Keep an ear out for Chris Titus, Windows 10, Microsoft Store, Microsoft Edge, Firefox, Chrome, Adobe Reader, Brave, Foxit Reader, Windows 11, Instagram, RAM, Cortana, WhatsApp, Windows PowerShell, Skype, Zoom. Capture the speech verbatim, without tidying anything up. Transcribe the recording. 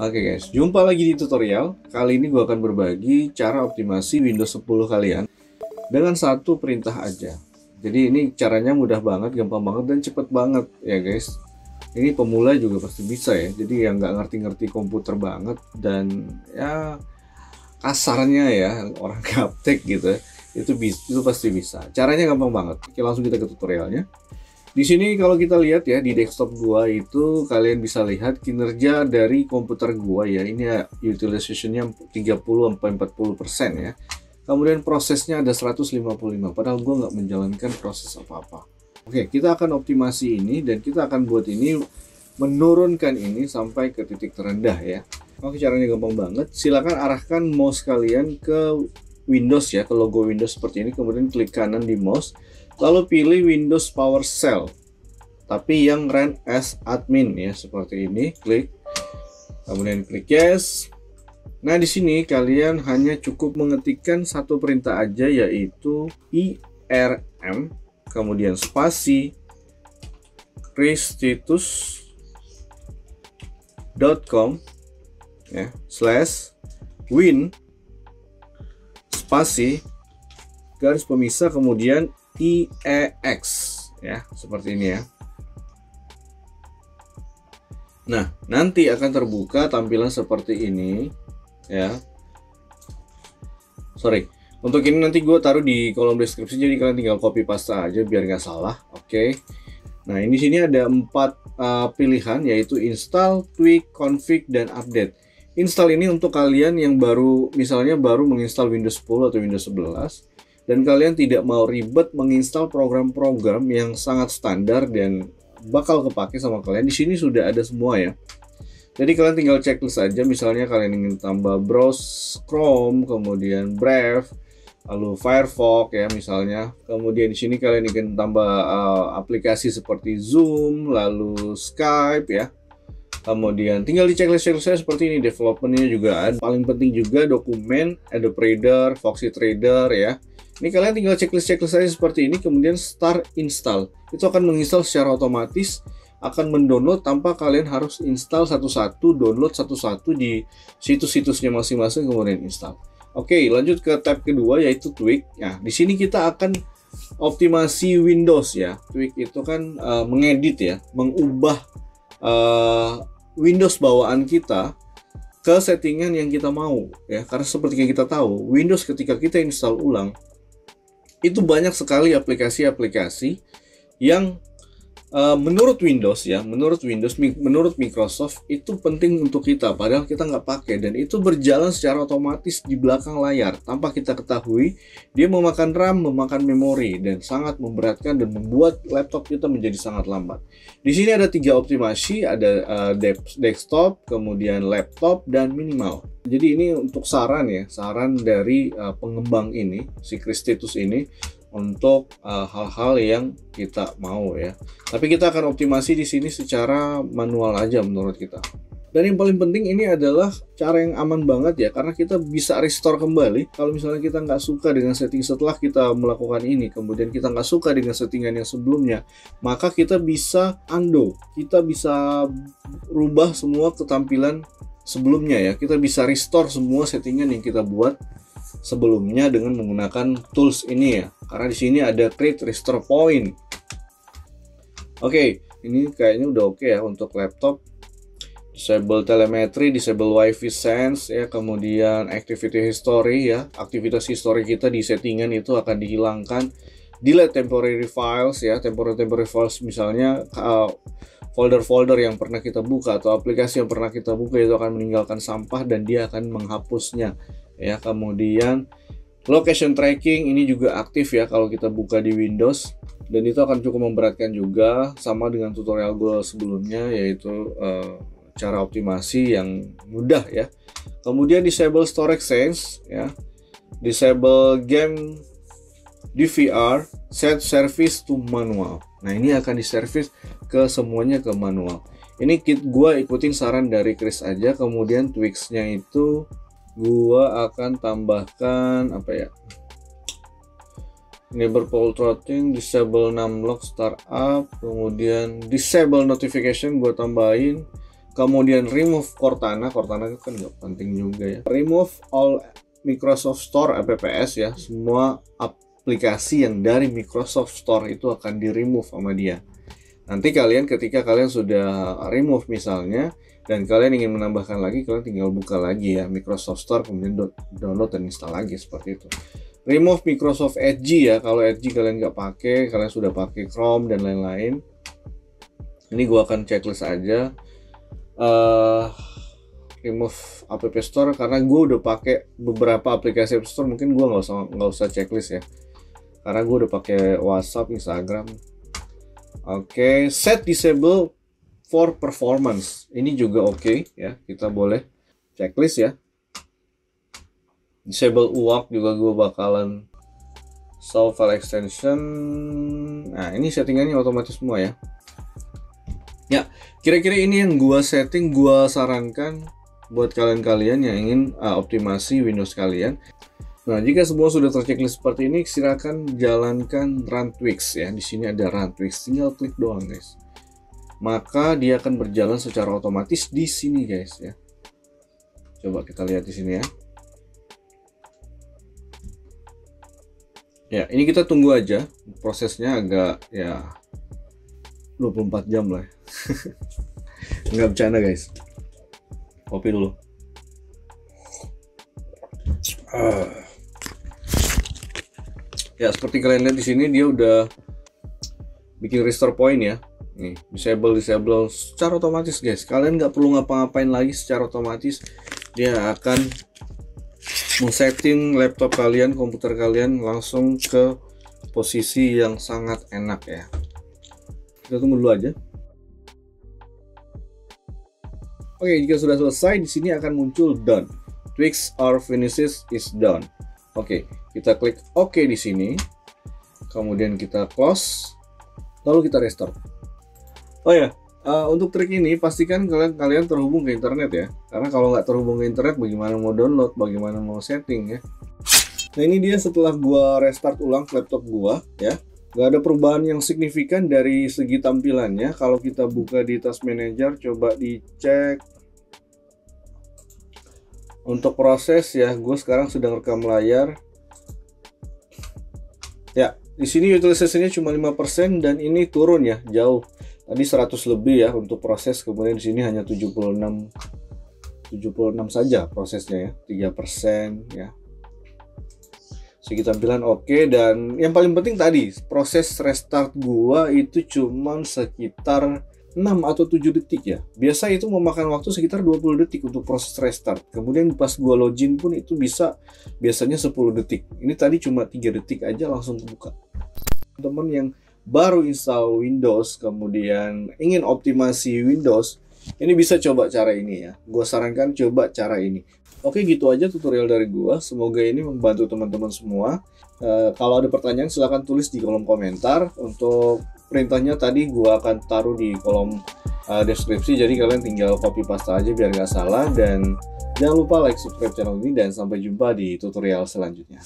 Oke guys, jumpa lagi di tutorial. Kali ini gue akan berbagi cara optimasi Windows sepuluh kalian dengan satu perintah aja. Jadi ini caranya mudah banget, gampang banget, dan cepet banget ya guys. Ini pemula juga pasti bisa ya, jadi yang nggak ngerti-ngerti komputer banget dan ya kasarnya ya orang gaptek gitu, itu itu pasti bisa. Caranya gampang banget. Oke, langsung kita ke tutorialnya. Di sini kalau kita lihat ya, di desktop gua itu kalian bisa lihat kinerja dari komputer gua ya. Ini ya, utilization-nya tiga puluh sampai empat puluh persen ya. Kemudian prosesnya ada seratus lima puluh lima, padahal gua nggak menjalankan proses apa-apa. Oke, kita akan optimasi ini dan kita akan buat ini, menurunkan ini sampai ke titik terendah ya. Oke, caranya gampang banget. Silakan arahkan mouse kalian ke Windows ya, ke logo Windows seperti ini, kemudian klik kanan di mouse. Lalu pilih Windows PowerShell, tapi yang run as admin ya, seperti ini. Klik, kemudian klik yes. Nah, di sini kalian hanya cukup mengetikkan satu perintah aja, yaitu I R M, kemudian spasi Chris Titus dot com ya, slash win spasi garis pemisah kemudian I E X ya, seperti ini ya. Nah, nanti akan terbuka tampilan seperti ini ya. Sorry, untuk ini nanti gue taruh di kolom deskripsi, jadi kalian tinggal copy paste aja biar nggak salah. Oke. Nah, ini sini ada empat uh, pilihan, yaitu install, tweak, config, dan update. Install ini untuk kalian yang baru, misalnya baru menginstal Windows sepuluh atau Windows sebelas. Dan kalian tidak mau ribet menginstal program-program yang sangat standar dan bakal kepake sama kalian. Di sini sudah ada semua ya. Jadi kalian tinggal checklist aja. Misalnya kalian ingin tambah browse Chrome, kemudian Brave, lalu Firefox ya misalnya. Kemudian di sini kalian ingin tambah uh, aplikasi seperti Zoom, lalu Skype ya. Kemudian tinggal di checklist-checklist saya seperti ini, developmentnya juga ada. Paling penting juga dokumen, Adobe Reader, Foxit Reader ya. Ini kalian tinggal checklist-checklist saya seperti ini, kemudian start install. Itu akan menginstal secara otomatis, akan mendownload tanpa kalian harus install satu-satu, download satu-satu di situs-situsnya masing-masing, kemudian install. Oke, lanjut ke tab kedua, yaitu tweak. Nah, di sini kita akan optimasi Windows ya. Tweak itu kan uh, mengedit ya, mengubah uh, Windows bawaan kita ke settingan yang kita mau ya. Karena seperti yang kita tahu, Windows ketika kita install ulang, itu banyak sekali aplikasi-aplikasi yang uh, menurut Windows ya, menurut Windows, menurut Microsoft itu penting untuk kita, padahal kita nggak pakai, dan itu berjalan secara otomatis di belakang layar tanpa kita ketahui. Dia memakan RAM, memakan memori, dan sangat memberatkan dan membuat laptop kita menjadi sangat lambat. Di sini ada tiga optimasi, ada uh, desktop, kemudian laptop, dan minimal. Jadi ini untuk saran ya, saran dari uh, pengembang ini, si Chris Titus ini, untuk hal-hal uh, yang kita mau ya. Tapi kita akan optimasi di sini secara manual aja menurut kita. Dan yang paling penting ini adalah cara yang aman banget ya, karena kita bisa restore kembali. Kalau misalnya kita nggak suka dengan setting setelah kita melakukan ini, kemudian kita nggak suka dengan settingan yang sebelumnya, maka kita bisa undo, kita bisa rubah semua ketampilan sebelumnya ya. Kita bisa restore semua settingan yang kita buat sebelumnya dengan menggunakan tools ini ya. Karena di sini ada create restore point. Oke, ini kayaknya udah oke ya untuk laptop. Disable telemetry, disable wifi sense ya, kemudian activity history ya. Aktivitas history kita di settingan itu akan dihilangkan. Delete temporary files ya, temporary-temporary files misalnya uh, folder-folder yang pernah kita buka atau aplikasi yang pernah kita buka itu akan meninggalkan sampah dan dia akan menghapusnya ya. Kemudian location tracking ini juga aktif ya kalau kita buka di Windows, dan itu akan cukup memberatkan juga, sama dengan tutorial gue sebelumnya, yaitu uh, cara optimasi yang mudah ya. Kemudian disable storage sense ya, disable game D V R, set service to manual. Nah, ini akan diservis ke semuanya ke manual. Ini kit gua ikutin saran dari Chris aja. Kemudian tweaks-nya itu gua akan tambahkan apa ya? Enable poll throttling, disable numlock startup, kemudian disable notification gua tambahin, Kemudian remove Cortana, Cortana kan nggak penting juga ya. Remove all Microsoft Store apps ya, semua aplikasi yang dari Microsoft Store itu akan di remove sama dia. Nanti kalian ketika kalian sudah remove misalnya, dan kalian ingin menambahkan lagi, kalian tinggal buka lagi ya Microsoft Store, kemudian download dan install lagi seperti itu. Remove Microsoft Edge ya, kalau Edge kalian nggak pakai, kalian sudah pakai Chrome dan lain-lain. Ini gua akan checklist aja. Uh, remove App Store karena gue udah pakai beberapa aplikasi App Store, mungkin gue nggak usah nggak usah checklist ya, karena gue udah pakai WhatsApp, Instagram. Oke, okay. Set disable for performance, ini juga oke okay, ya, kita boleh checklist ya. Disable U A R T juga gue bakalan. Show file extension. Nah, ini settingannya otomatis semua ya. Ya, kira-kira ini yang gua setting, gua sarankan buat kalian-kalian yang ingin uh, optimasi Windows kalian. Nah, jika semua sudah terchecklist seperti ini, silakan jalankan run tweaks ya. Di sini ada run tweaks, tinggal klik doang, guys. Maka dia akan berjalan secara otomatis di sini, guys ya. Coba kita lihat di sini ya. Ya, ini kita tunggu aja prosesnya agak ya dua puluh empat jam lah. Nggak bercanda guys. Kopi dulu. Uh. Ya seperti kalian lihat di sini dia udah bikin restore point ya. Nih disable disable secara otomatis guys. Kalian nggak perlu ngapa-ngapain lagi, secara otomatis dia akan men-setting laptop kalian, komputer kalian langsung ke posisi yang sangat enak ya. Kita tunggu dulu aja. Oke, jika sudah selesai, di sini akan muncul done. Tweaks or finishes is done. Oke, kita klik OK di sini. Kemudian kita close. Lalu kita restore. Oh ya, uh, untuk trik ini pastikan kalian kalian terhubung ke internet ya. Karena kalau nggak terhubung ke internet, bagaimana mau download, bagaimana mau setting ya. Nah ini dia setelah gua restart ulang laptop gua ya. Gak ada perubahan yang signifikan dari segi tampilannya. Kalau kita buka di Task Manager, coba dicek untuk proses ya. Gue sekarang sedang rekam layar. Ya, di sini utilisasinya cuma lima persen dan ini turun ya, jauh. Tadi seratus lebih ya untuk proses, kemudian di sini hanya tujuh puluh enam saja prosesnya ya, tiga persen ya. Segi tampilan oke okay. Dan yang paling penting tadi proses restart gua itu cuman sekitar enam atau tujuh detik ya. Biasa itu memakan waktu sekitar dua puluh detik untuk proses restart. Kemudian pas gua login pun itu bisa biasanya sepuluh detik. Ini tadi cuma tiga detik aja langsung kebuka. Teman-teman yang baru install Windows kemudian ingin optimasi Windows, ini bisa coba cara ini ya. Gua sarankan coba cara ini. Oke, gitu aja tutorial dari gua. Semoga ini membantu teman-teman semua. E, kalau ada pertanyaan silahkan tulis di kolom komentar. Untuk perintahnya tadi gua akan taruh di kolom uh, deskripsi. Jadi kalian tinggal copy paste aja biar nggak salah. Dan jangan lupa like, subscribe channel ini. Dan sampai jumpa di tutorial selanjutnya.